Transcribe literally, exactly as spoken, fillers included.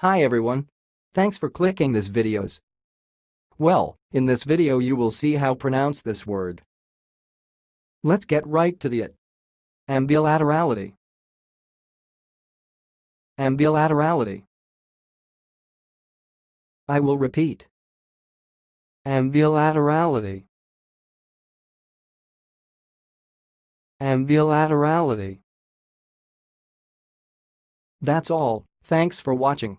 Hi everyone. Thanks for clicking this videos. Well, in this video you will see how pronounce this word. Let's get right to the it. Ambilaterality. Ambilaterality. I will repeat. Ambilaterality. Ambilaterality. That's all. Thanks for watching.